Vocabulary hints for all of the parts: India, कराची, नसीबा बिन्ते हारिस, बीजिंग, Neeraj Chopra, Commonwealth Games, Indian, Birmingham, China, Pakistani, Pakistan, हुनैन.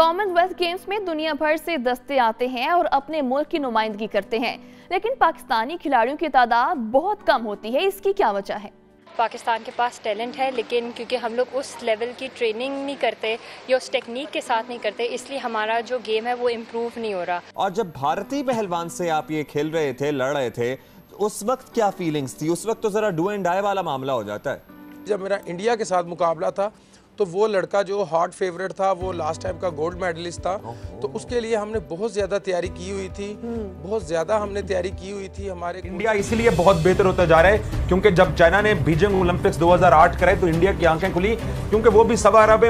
Commonwealth games में दुनिया भर से दस्ते आते हैं और अपने मुल्क की नुमाइंदगी करते हैं, लेकिन पाकिस्तानी खिलाड़ियों की तादाद बहुत कम होती है। इसकी क्या वजह है? पाकिस्तान के पास टैलेंट है, लेकिन क्योंकि हम लोग उस लेवल की ट्रेनिंग नहीं करते या उस टेक्निक के साथ नहीं करते, इसलिए हमारा जो गेम है वो इम्प्रूव नहीं हो रहा। और जब भारतीय पहलवान से आप ये खेल रहे थे, लड़ रहे थे, उस वक्त क्या फीलिंग्स थी? उस वक्त तो जरा डू एंड डाई वाला मामला हो जाता है। जब मेरा इंडिया के साथ मुकाबला था तो वो लड़का जो हॉट फेवरेट था, वो लास्ट टाइम का गोल्ड मेडलिस्ट था, तो उसके लिए हमने बहुत ज़्यादा तैयारी की हुई थी, हमारे इंडिया इसीलिए बहुत बेहतर होता जा रहा है क्योंकि जब चाइना ने बीजिंग ओलंपिक्स 2008 कराए तो इंडिया की आंखें खुली, क्योंकि वो भी सवा अरब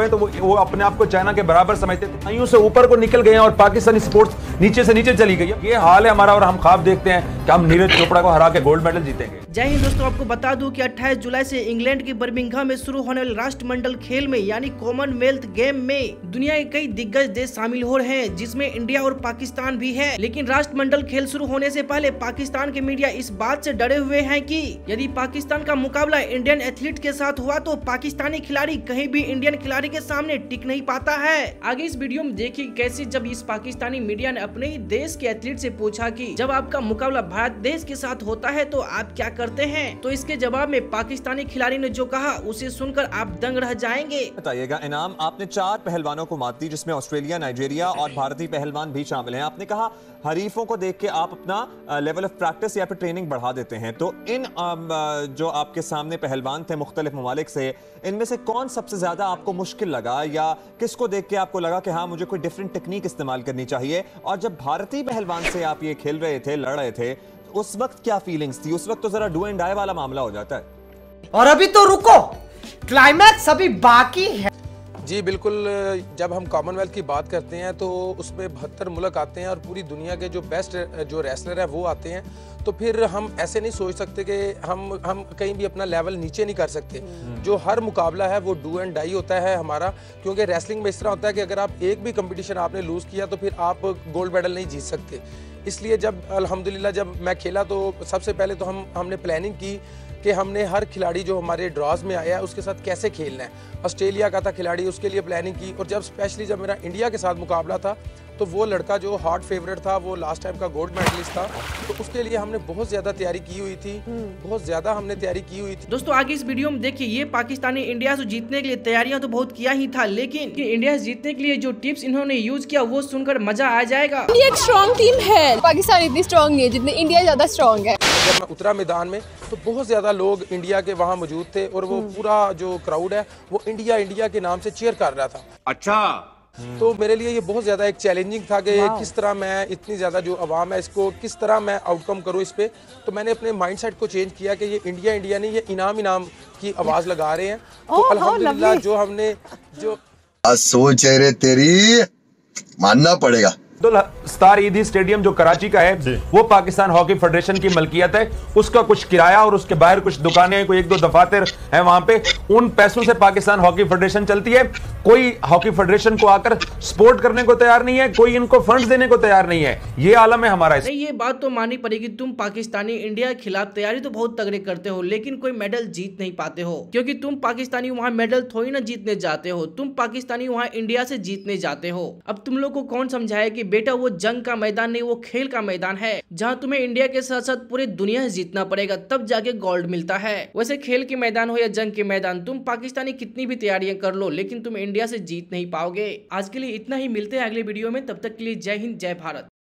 है, तो वो अपने आप को चाइना के बराबर समझते थे। यूं से ऊपर को निकल गए और पाकिस्तानी स्पोर्ट्स नीचे से नीचे चली गई। ये हाल है हमारा, और हम ख्वाब देखते हैं कि हम नीरज चोपड़ा को हरा के गोल्ड मेडल जीतेंगे। जय हिंद दोस्तों, आपको बता दूं कि 28 जुलाई से इंग्लैंड के बर्मिंघम में शुरू होने वाले राष्ट्रमंडल खेल में यानी कॉमनवेल्थ गेम में दुनिया के कई दिग्गज देश शामिल हो रहे हैं, जिसमें इंडिया और पाकिस्तान भी है। लेकिन राष्ट्रमंडल खेल शुरू होने से पहले पाकिस्तान के मीडिया इस बात से डरे हुए हैं कि यदि पाकिस्तान का मुकाबला इंडियन एथलीट के साथ हुआ तो पाकिस्तानी खिलाड़ी कहीं भी इंडियन खिलाड़ी के सामने टिक नहीं पाता है। आगे इस वीडियो में देखिए कैसे जब इस पाकिस्तानी मीडिया ने अपने देश के एथलीट से पूछा कि जब आपका मुकाबला भारत देश के साथ होता है तो आप क्या करते हैं, तो इसके जवाब में पाकिस्तानी खिलाड़ी ने जो कहा उसे सुनकर आप दंग रह जाएंगे। बताइएगा इनाम, आपने 4 पहलवानों को मात दी जिसमें ऑस्ट्रेलिया, नाइजीरिया और भारतीय पहलवान भी शामिल हैं। आपने कहा हरीफों को देख के आप अपना लेवल ऑफ प्रैक्टिस या फिर ट्रेनिंग बढ़ा देते हैं, तो इन जो आपके सामने पहलवान थे मुख्तलिफ ममालिक से, इनमें से कौन सबसे ज्यादा आपको मुश्किल लगा या किसको देख के आपको लगा कि हाँ मुझे कोई डिफरेंट टेक्निक इस्तेमाल करनी चाहिए? और जब भारतीय पहलवान से आप ये खेल रहे थे, लड़ रहे थे, उस वक्त क्या फीलिंग्स थी? उस वक्त तो जरा डू एंड डाई वाला मामला हो जाता है। और अभी तो रुको, क्लाइमैक्स अभी बाकी है। जी बिल्कुल, जब हम कॉमनवेल्थ की बात करते हैं तो उसमें 72 मुल्क आते हैं और पूरी दुनिया के जो बेस्ट जो रेसलर हैं वो आते हैं, तो फिर हम ऐसे नहीं सोच सकते कि हम कहीं भी अपना लेवल नीचे नहीं कर सकते। जो हर मुकाबला है वो डू एंड डाई होता है हमारा, क्योंकि रेसलिंग में इस तरह होता है कि अगर आप एक भी कंपटीशन आपने लूज़ किया तो फिर आप गोल्ड मेडल नहीं जीत सकते। इसलिए जब अल्हम्दुलिल्लाह जब मैं खेला तो सबसे पहले तो हमने प्लानिंग की कि हमने हर खिलाड़ी जो हमारे ड्रॉज में आया है उसके साथ कैसे खेलना है। ऑस्ट्रेलिया का था खिलाड़ी, उसके लिए प्लानिंग की, और जब स्पेशली जब मेरा इंडिया के साथ मुकाबला था तो वो लड़का जो हॉट फेवरेट था, वो लास्ट टाइम का गोल्ड मेडलिस्ट था, तो उसके लिए हमने बहुत ज़्यादा तैयारी की हुई थी। दोस्तों आगे इस वीडियो में देखिए, ये पाकिस्तानी इंडिया से जीतने के लिए तैयारियां तो बहुत किया ही था, लेकिन इंडिया से जीतने के लिए जो टिप्स इन्होंने यूज किया वो सुनकर मजा आ जाएगा। ये एक स्ट्रॉन्ग टीम है, पाकिस्तान इतनी स्ट्रॉन्ग नहीं है जितने इंडिया ज्यादा स्ट्रॉन्ग है। जब मैं उतरा मैदान में तो बहुत ज़्यादा लोग इंडिया के वहाँ मौजूद थे और वो पूरा जो क्राउड है वो इंडिया इंडिया के नाम से चीयर कर रहा था। अच्छा, तो मेरे लिए ये बहुत ज़्यादा एक चैलेंजिंग था कि किस तरह मैं इतनी ज़्यादा जो आवाम है इसको किस तरह मैं आउटकम करूँ इस पर। तो मैंने अपने माइंडसेट को चेंज किया कि ये इंडिया इंडिया नहीं, ये इनाम इनाम की आवाज़ लगा रहे हैं। तो अल्हम्दुलिल्लाह जो हमने जो सोच है रे तेरी, मानना पड़ेगा। स्टार ईदी स्टेडियम जो कराची का है वो पाकिस्तान हॉकी फेडरेशन की मलकियत है, उसका कुछ किराया और उसके बाहर कुछ दुकानें, कोई 1-2 दफातर हैं वहां पे, उन पैसों से पाकिस्तान हॉकी फेडरेशन चलती है। कोई हॉकी फेडरेशन को आकर सपोर्ट करने को तैयार नहीं है, कोई इनको फंड्स देने को तैयार नहीं है। ये आलम है हमारा। ये बात तो माननी पड़ेगी, तुम पाकिस्तानी इंडिया के खिलाफ तैयारी तो बहुत तगड़े करते हो लेकिन कोई मेडल जीत नहीं पाते हो, क्योंकि तुम पाकिस्तानी वहाँ मेडल थोड़ी ना जीतने जाते हो, तुम पाकिस्तानी वहाँ इंडिया से जीतने जाते हो। अब तुम लोग को कौन समझाए कि बेटा वो जंग का मैदान नहीं, वो खेल का मैदान है, जहाँ तुम्हें इंडिया के साथ साथ पूरे दुनिया से जीतना पड़ेगा तब जाके गोल्ड मिलता है। वैसे खेल के मैदान हो या जंग के मैदान, तुम पाकिस्तानी कितनी भी तैयारियां कर लो लेकिन तुम इंडिया से जीत नहीं पाओगे। आज के लिए इतना ही, मिलते हैं अगले वीडियो में, तब तक के लिए जय हिंद जय भारत।